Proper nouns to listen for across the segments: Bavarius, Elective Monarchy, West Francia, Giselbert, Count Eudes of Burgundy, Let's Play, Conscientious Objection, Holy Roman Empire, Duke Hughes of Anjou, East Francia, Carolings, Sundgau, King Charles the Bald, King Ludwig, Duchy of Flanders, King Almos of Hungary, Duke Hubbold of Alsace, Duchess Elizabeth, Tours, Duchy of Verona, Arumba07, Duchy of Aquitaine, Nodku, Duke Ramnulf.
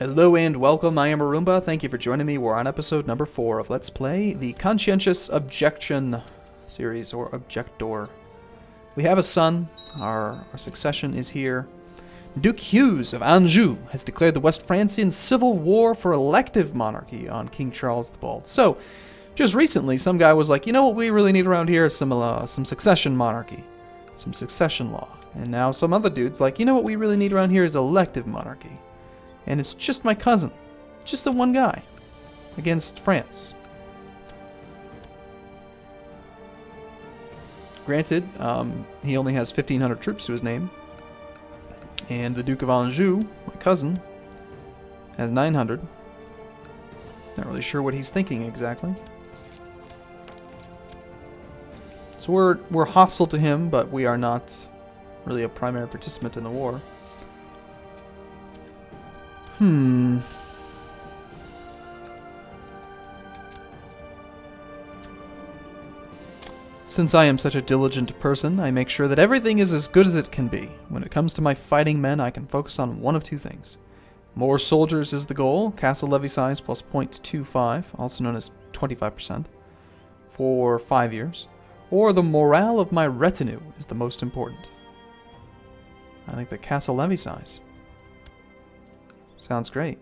Hello and welcome, I am Arumba, thank you for joining me. We're on episode number 4 of Let's Play, the Conscientious Objection series, or Objector. We have a son, our succession is here. Duke Hughes of Anjou has declared the West Francian civil war for elective monarchy on King Charles the Bald. So, just recently some guy was like, you know what we really need around here is some succession monarchy, some succession law. And now some other dude's like, you know what we really need around here is elective monarchy. And it's just my cousin, just the one guy, against France. Granted, he only has 1,500 troops to his name, and the Duke of Anjou, my cousin, has 900. Not really sure what he's thinking exactly. So we're hostile to him, but we are not really a primary participant in the war. Since I am such a diligent person, I make sure that everything is as good as it can be. When it comes to my fighting men, I can focus on one of two things. More soldiers is the goal, castle levy size plus 0.25, also known as 25%, for 5 years. Or the morale of my retinue is the most important. I think the castle levy size sounds great.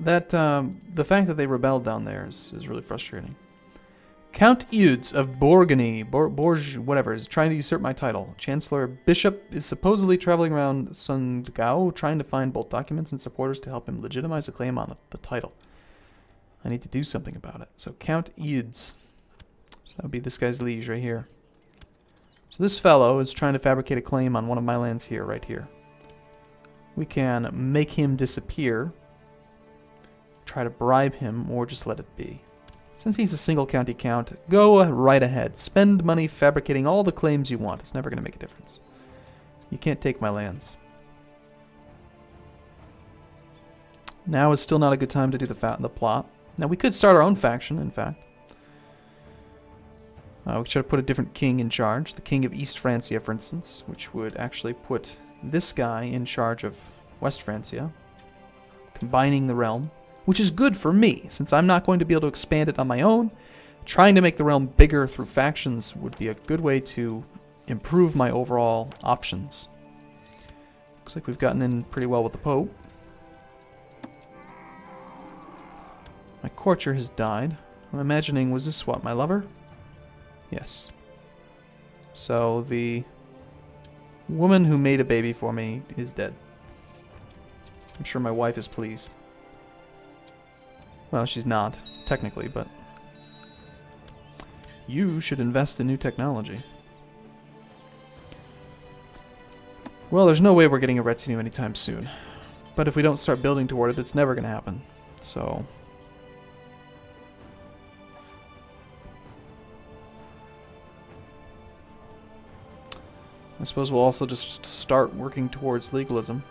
That, the fact that they rebelled down there is really frustrating. Count Eudes of Burgundy, whatever, is trying to usurp my title. Chancellor Bishop is supposedly traveling around Sundgau, trying to find both documents and supporters to help him legitimize a claim on the title. I need to do something about it. So Count Eudes. So that would be this guy's liege right here. So this fellow is trying to fabricate a claim on one of my lands here, right here. We can make him disappear, try to bribe him, or just let it be. Since he's a single county count, go right ahead. Spend money fabricating all the claims you want. It's never going to make a difference. You can't take my lands. Now is still not a good time to do the plot. Now we could start our own faction, in fact. We should put a different king in charge. The King of East Francia, for instance, which would actually put this guy in charge of West Francia, combining the realm. Which is good for me, since I'm not going to be able to expand it on my own. Trying to make the realm bigger through factions would be a good way to improve my overall options. Looks like we've gotten in pretty well with the Pope. My courtier has died. I'm imagining, was this what, my lover? Yes. So the woman who made a baby for me is dead. I'm sure my wife is pleased. Well, she's not, technically, but you should invest in new technology. Well, there's no way we're getting a retinue anytime soon. But if we don't start building toward it, it's never going to happen. So I suppose we'll also just start working towards legalism.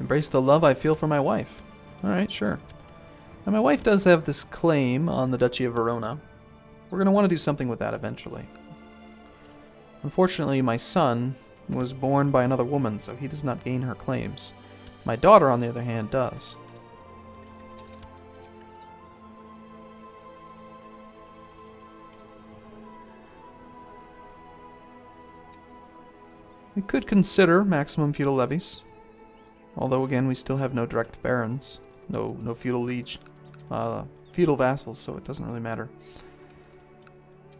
Embrace the love I feel for my wife. Alright, sure. Now my wife does have this claim on the Duchy of Verona. We're going to want to do something with that eventually. Unfortunately, my son was born by another woman, so he does not gain her claims. My daughter, on the other hand, does. We could consider maximum feudal levies. Although, again, we still have no direct barons, no feudal liege, feudal vassals, so it doesn't really matter.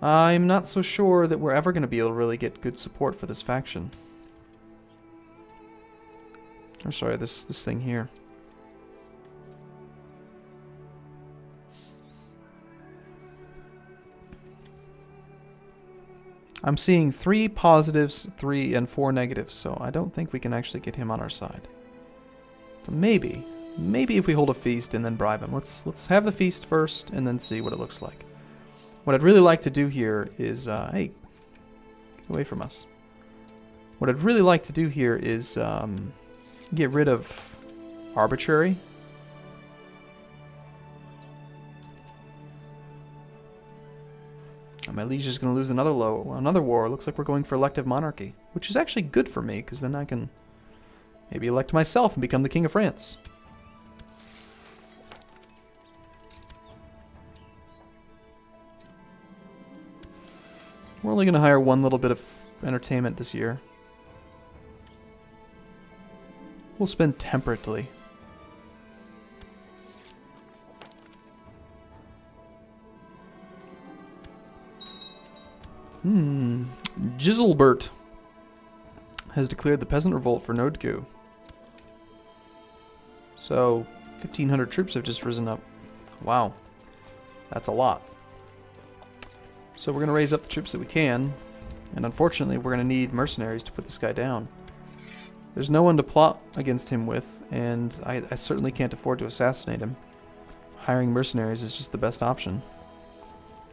I'm not so sure that we're ever going to be able to really get good support for this faction. Or, sorry, this thing here. I'm seeing 3 positives, 3 and 4 negatives, so I don't think we can actually get him on our side. Maybe if we hold a feast and then bribe him. Let's have the feast first and then see what it looks like. What I'd really like to do here is, hey, get away from us. What I'd really like to do here is get rid of arbitrary. And my liege is going to lose another war. Looks like we're going for elective monarchy, which is actually good for me because then I can maybe elect myself and become the King of France. We're only going to hire one little bit of entertainment this year. We'll spend temperately. Giselbert has declared the peasant revolt for Nodku. So, 1,500 troops have just risen up. Wow. That's a lot. So we're going to raise up the troops that we can, and unfortunately we're going to need mercenaries to put this guy down. There's no one to plot against him with, and I certainly can't afford to assassinate him. Hiring mercenaries is just the best option.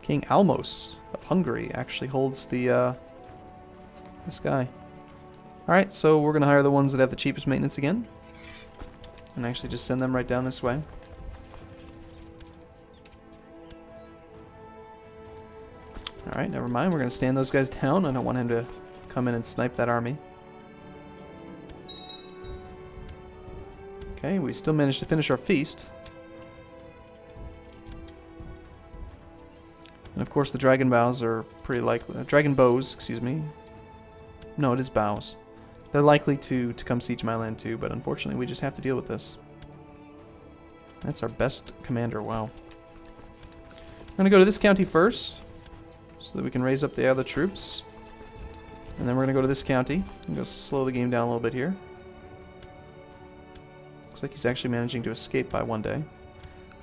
King Almos of Hungary actually holds the this guy. Alright, so we're going to hire the ones that have the cheapest maintenance again, and actually just send them right down this way. Alright, never mind. We're going to stand those guys down. I don't want him to come in and snipe that army. Okay, we still managed to finish our feast. And of course the dragon bows are pretty likely... dragon bows, excuse me. No, it is bows. They're likely to come siege my land too, but unfortunately we just have to deal with this. That's our best commander, wow. I'm going to go to this county first, so that we can raise up the other troops. And then we're going to go to this county. I'm going to slow the game down a little bit here. Looks like he's actually managing to escape by one day.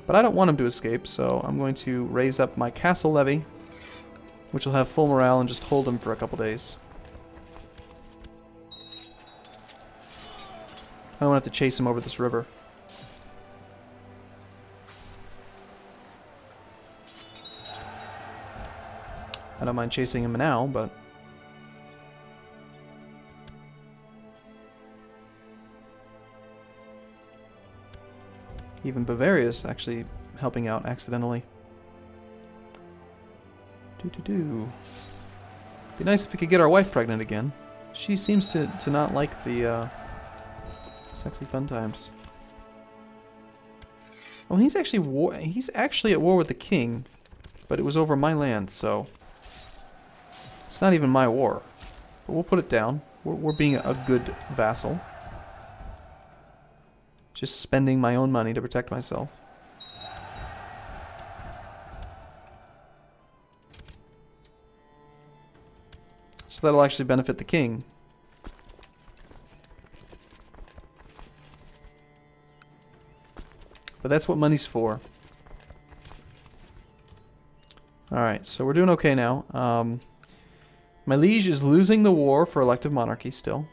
But I don't want him to escape, so I'm going to raise up my castle levy, which will have full morale and just hold him for a couple days. I don't want to have to chase him over this river. I don't mind chasing him now, but... even Bavarius actually helping out accidentally. Be nice if we could get our wife pregnant again. She seems to not like the sexy fun times. Oh, he's actually at war with the king, but it was over my land, so... it's not even my war, but we'll put it down. We're being a good vassal. Just spending my own money to protect myself. So that'll actually benefit the king. But that's what money's for. Alright, so we're doing okay now. My liege is losing the war for elective monarchy still,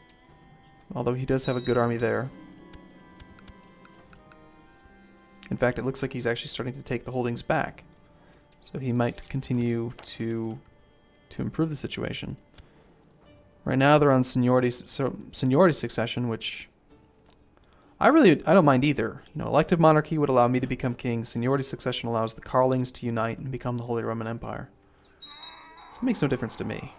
although he does have a good army there. In fact, it looks like he's actually starting to take the holdings back, so he might continue to improve the situation. Right now they're on seniority succession, which I don't mind either. You know, elective monarchy would allow me to become king. Seniority succession allows the Carolings to unite and become the Holy Roman Empire. So it makes no difference to me.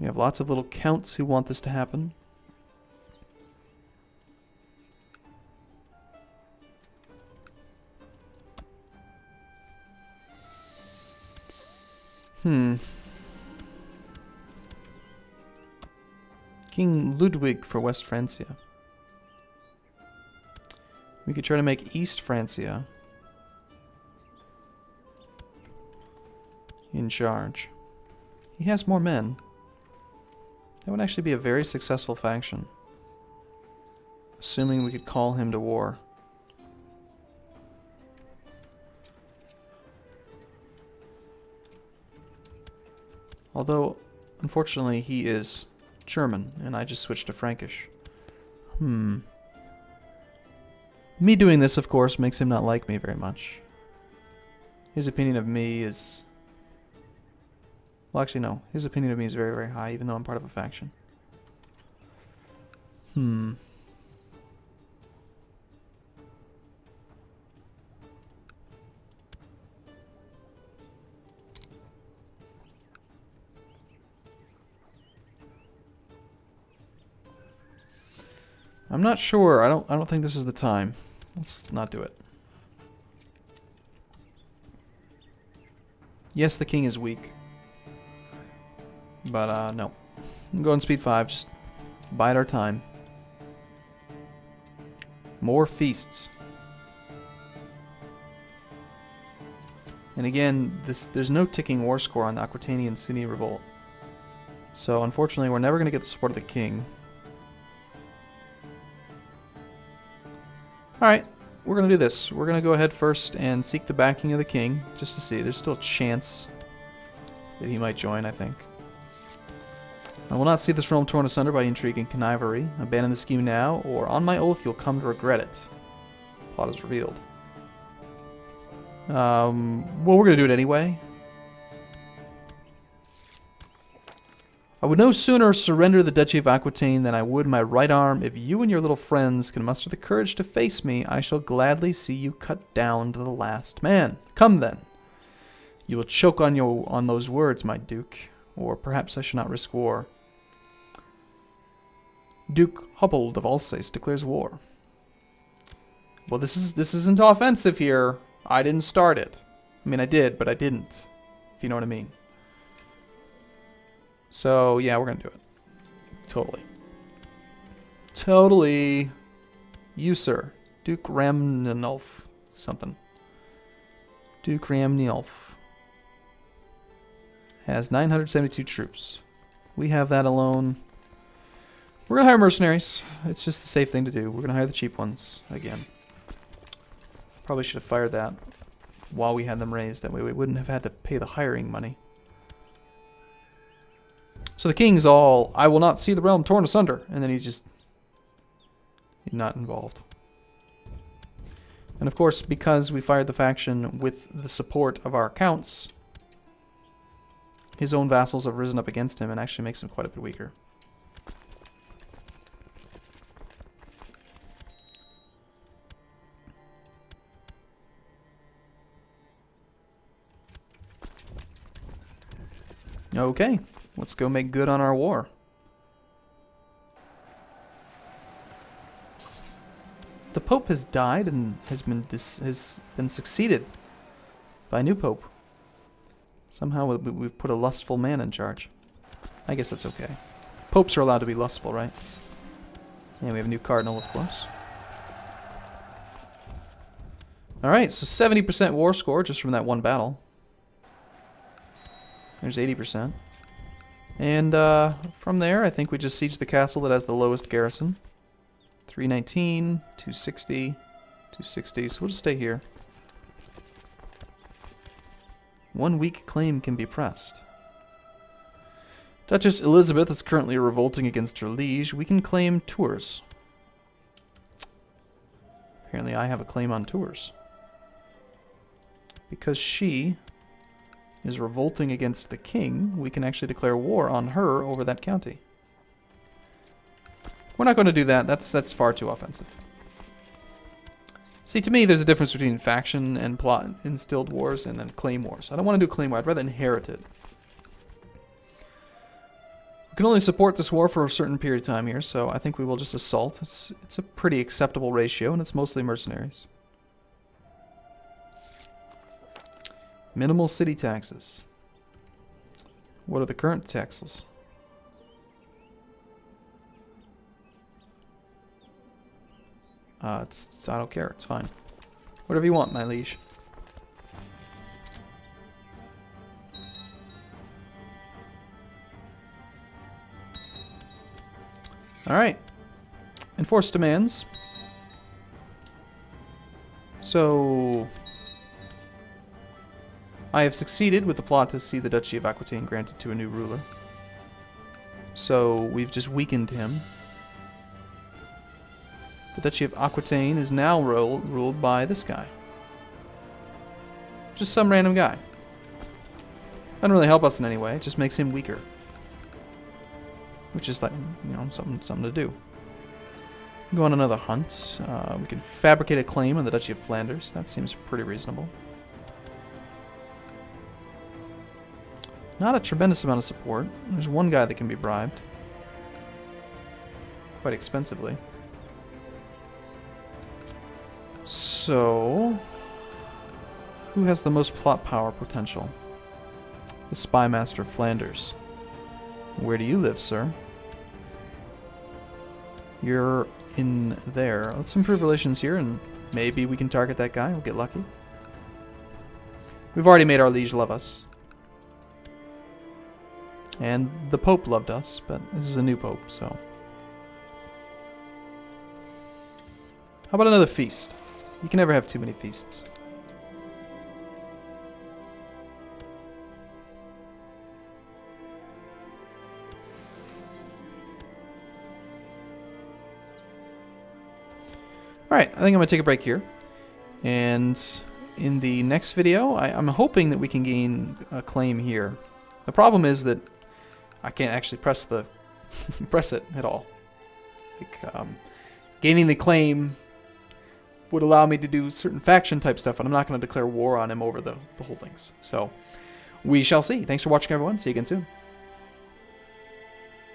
We have lots of little counts who want this to happen. King Ludwig for West Francia. We could try to make East Francia in charge. He has more men. That would actually be a very successful faction, assuming we could call him to war. Although, unfortunately, he is German, and I just switched to Frankish. Me doing this, of course, makes him not like me very much. His opinion of me is... Well, actually, no. His opinion of me is very, very high, even though I'm part of a faction. I'm not sure. I don't think this is the time. Let's not do it. Yes, the king is weak. But no. I'm going speed 5, just bide our time. More feasts. And again, there's no ticking war score on the Aquitanian Sunni revolt. So unfortunately we're never going to get the support of the king. Alright, we're going to do this. We're going to go ahead first and seek the backing of the king, just to see. There's still a chance that he might join, I think. I will not see this realm torn asunder by intrigue and connivery. Abandon the scheme now, or on my oath you'll come to regret it. Plot is revealed. Well, we're going to do it anyway. I would no sooner surrender the Duchy of Aquitaine than I would my right arm. If you and your little friends can muster the courage to face me, I shall gladly see you cut down to the last man. Come then. You will choke on those words, my Duke, or perhaps I should not risk war. Duke Hubbold of Alsace declares war. Well, this isn't offensive here. I didn't start it. I mean, I did, but I didn't. If you know what I mean. So, yeah, we're going to do it. Totally. Totally. You, sir. Duke Ramnulf. Something. Duke Ramnulf has 972 troops. We have that alone. We're going to hire mercenaries. It's just the safe thing to do. We're going to hire the cheap ones again. Probably should have fired that while we had them raised. That way we wouldn't have had to pay the hiring money. So the king's all, I will not see the realm torn asunder. And then he's not involved. And of course, because we fired the faction with the support of our counts, his own vassals have risen up against him and actually makes him quite a bit weaker. Okay. Let's go make good on our war. The Pope has died and has been succeeded by a new Pope. Somehow we've put a lustful man in charge. I guess that's okay. Popes are allowed to be lustful, right? And we have a new cardinal, of course. Alright, so 70% war score just from that one battle. There's 80%. And from there, I think we just siege the castle that has the lowest garrison. 319, 260, 260, so we'll just stay here. 1 weak claim can be pressed. Duchess Elizabeth is currently revolting against her liege. We can claim Tours. Apparently I have a claim on Tours. Because she is revolting against the king, we can actually declare war on her over that county. We're not going to do that. That's far too offensive. See, to me, there's a difference between faction and plot-instilled wars and then claim wars. I don't want to do claim war. I'd rather inherit it. We can only support this war for a certain period of time here, so I think we will just assault. It's a pretty acceptable ratio, and it's mostly mercenaries. Minimal city taxes. What are the current taxes? I don't care. It's fine. Whatever you want, my liege. Alright. Enforce demands. So... I have succeeded with the plot to see the Duchy of Aquitaine granted to a new ruler. So we've just weakened him. The Duchy of Aquitaine is now ruled by this guy. Just some random guy. Doesn't really help us in any way. It just makes him weaker. Which is like, you know, something to do. Go on another hunt. We can fabricate a claim on the Duchy of Flanders. That seems pretty reasonable. Not a tremendous amount of support. There's one guy that can be bribed. Quite expensively. So... who has the most plot power potential? The Spy Master of Flanders. Where do you live, sir? You're in there. Let's improve relations here and maybe we can target that guy. We'll get lucky. We've already made our liege love us. And the Pope loved us, but this is a new Pope, so... how about another feast? You can never have too many feasts. Alright, I think I'm going to take a break here. And in the next video, I'm hoping that we can gain a claim here. The problem is that I can't actually press the press it at all. Like, gaining the claim would allow me to do certain faction type stuff, and I'm not going to declare war on him over the whole things. So, we shall see. Thanks for watching, everyone. See you again soon.